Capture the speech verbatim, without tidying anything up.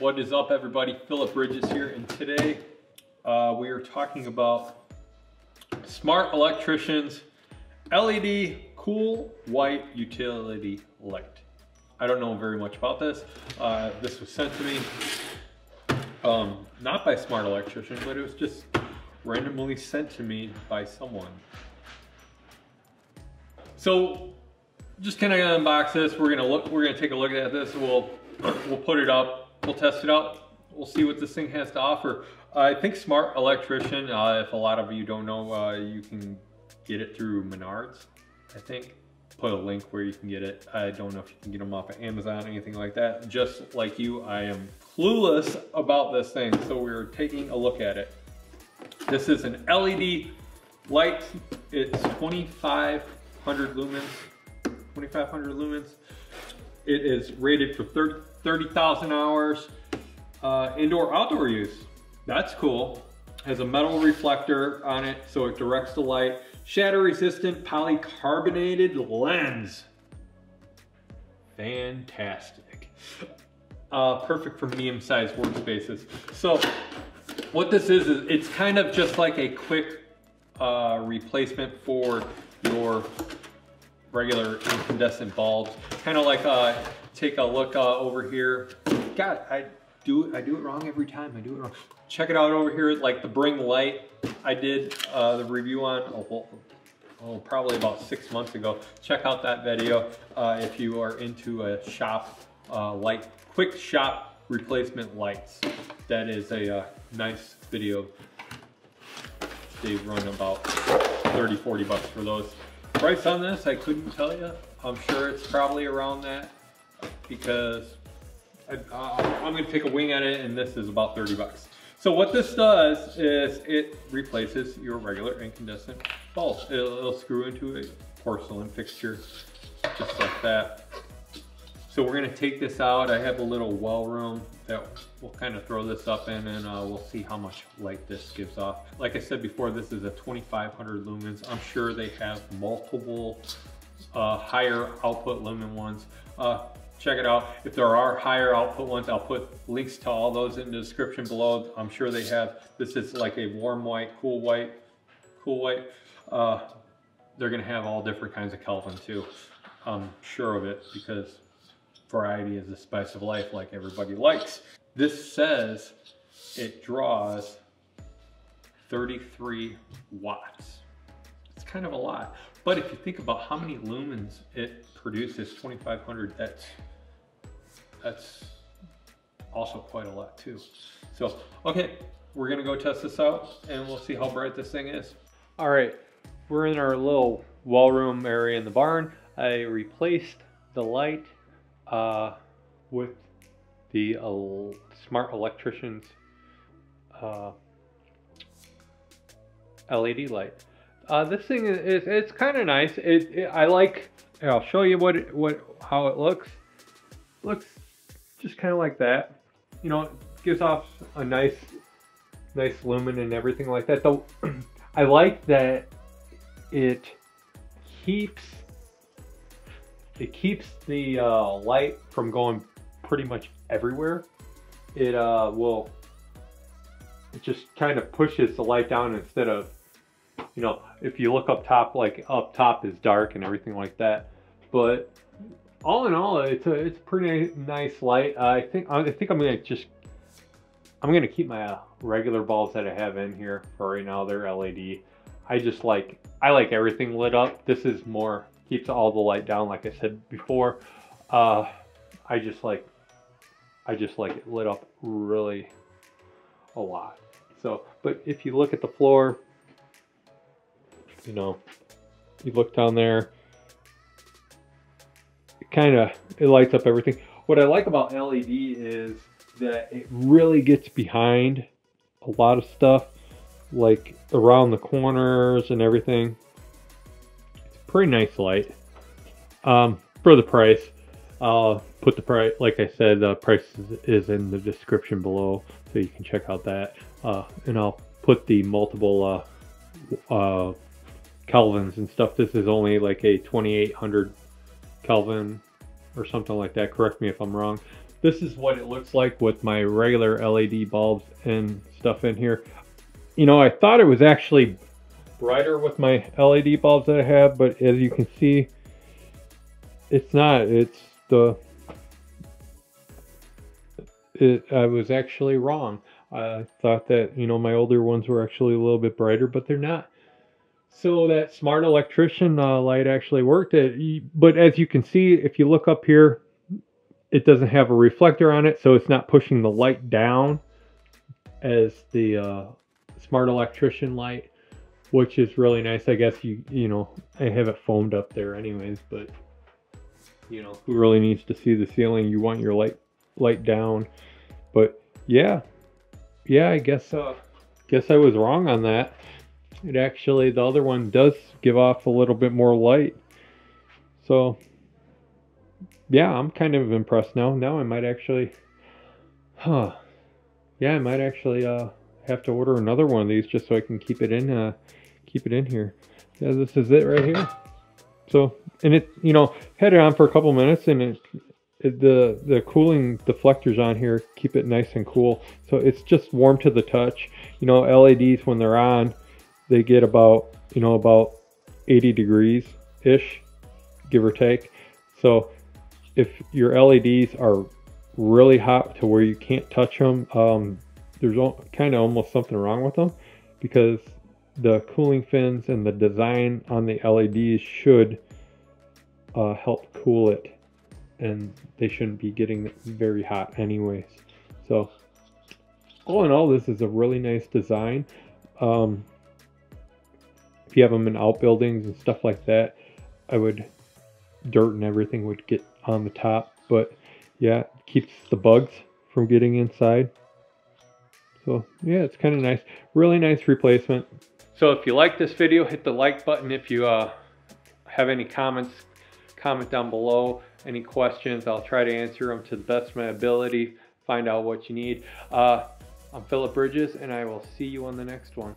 What is up, everybody? Phillip Bridges here, and today uh, we are talking about Smart Electrician's L E D cool white utility light. I don't know very much about this. Uh, this was sent to me um, not by Smart Electrician, but it was just randomly sent to me by someone. So just kind of unbox this. We're gonna look. We're gonna take a look at this. We'll we'll put it up. We'll test it out. We'll see what this thing has to offer. I think Smart Electrician. Uh, if a lot of you don't know, uh, you can get it through Menards. I think put a link where you can get it. I don't know if you can get them off of Amazon or anything like that. Just like you, I am clueless about this thing. So we're taking a look at it. This is an L E D light. It's twenty-five hundred lumens. twenty-five hundred lumens. It is rated for thirty thousand hours uh, indoor outdoor use. That's cool. Has a metal reflector on it, so it directs the light. Shatter resistant polycarbonated lens. Fantastic. Uh, perfect for medium sized workspaces. So what this is, is it's kind of just like a quick uh, replacement for your regular incandescent bulbs. Kind of like, uh, take a look uh, over here. God, I do, I do it wrong every time. I do it wrong. Check it out over here, like the Bring Light I did uh, the review on, oh, oh, probably about six months ago. Check out that video uh, if you are into a shop uh, light, quick shop replacement lights. That is a uh, nice video. They run about thirty, forty bucks for those. Price on this, I couldn't tell you. I'm sure it's probably around that because I, uh, I'm gonna take a wing at it, and this is about thirty bucks. So what this does is it replaces your regular incandescent bulb. It'll, it'll screw into a porcelain fixture, just like that. So we're gonna take this out. I have a little well room that we'll kind of throw this up in, and uh, we'll see how much light this gives off. Like I said before, this is a twenty-five hundred lumens. I'm sure they have multiple uh, higher output lumen ones. Uh, check it out. If there are higher output ones, I'll put links to all those in the description below. I'm sure they have. This is like a warm white, cool white, cool white. Uh, they're gonna have all different kinds of Kelvin too. I'm sure of it because variety is the spice of life, like everybody likes. This says it draws thirty-three watts. It's kind of a lot, but if you think about how many lumens it produces, twenty-five hundred, that's that's also quite a lot too. So, okay, we're gonna go test this out and we'll see how bright this thing is. All right, we're in our little well room area in the barn. I replaced the light Uh, with the uh, Smart Electrician's uh, L E D light. Uh, this thing is, is it's kind of nice. It, it I like. Here, I'll show you what it, what how it looks. Looks just kind of like that. You know, it gives off a nice nice lumen and everything like that. So I like that it keeps. It keeps the uh, light from going pretty much everywhere. It uh, will, it just kind of pushes the light down instead of, you know, if you look up top, like up top is dark and everything like that. But all in all, it's a it's pretty nice light. Uh, I think I think I'm gonna just I'm gonna keep my uh, regular bulbs that I have in here for right now. They're L E D. I just like I like everything lit up. This is more. Keeps all the light down, like I said before. Uh, I just like, I just like it lit up really a lot. So, but if you look at the floor, you know, you look down there, it kind of, it lights up everything. What I like about L E D is that it really gets behind a lot of stuff, like around the corners and everything. Pretty nice light um, for the price. I'll put the price, like I said, the price is, is in the description below, so you can check out that. Uh, and I'll put the multiple uh, uh, Kelvins and stuff. This is only like a twenty-eight hundred Kelvin or something like that. Correct me if I'm wrong. This is what it looks like with my regular L E D bulbs and stuff in here. You know, I thought it was actually brighter with my L E D bulbs that I have, but as you can see, it's not. It's the... It, I was actually wrong. I thought that, you know, my older ones were actually a little bit brighter, but they're not. So that Smart Electrician uh, light actually worked. It, but as you can see, if you look up here, it doesn't have a reflector on it, so it's not pushing the light down as the uh, Smart Electrician light, which is really nice. I guess you you know, I have it foamed up there anyways, but you know, who really needs to see the ceiling? You want your light light down. But yeah. Yeah, I guess uh, guess I was wrong on that. It actually, the other one does give off a little bit more light. So yeah, I'm kind of impressed now. Now I might actually, huh? Yeah, I might actually uh, have to order another one of these just so I can keep it in, uh, keep it in here. Yeah, this is it right here. So, and it, you know, had it on for a couple minutes, and it. The, the cooling deflectors on here keep it nice and cool, so it's just warm to the touch. You know, L E Ds, when they're on, they get about, you know, about eighty degrees ish, give or take. So if your L E Ds are really hot to where you can't touch them, um, there's kind of almost something wrong with them, because the cooling fins and the design on the L E Ds should uh, help cool it, and they shouldn't be getting very hot anyways. So all in all, this is a really nice design. Um, if you have them in outbuildings and stuff like that, I would, dirt and everything would get on the top, but yeah, it keeps the bugs from getting inside. So yeah, it's kind of nice, really nice replacement. So if you like this video, hit the like button. If you uh, have any comments, comment down below. Any questions, I'll try to answer them to the best of my ability, find out what you need. Uh, I'm Phillip Bridges, and I will see you on the next one.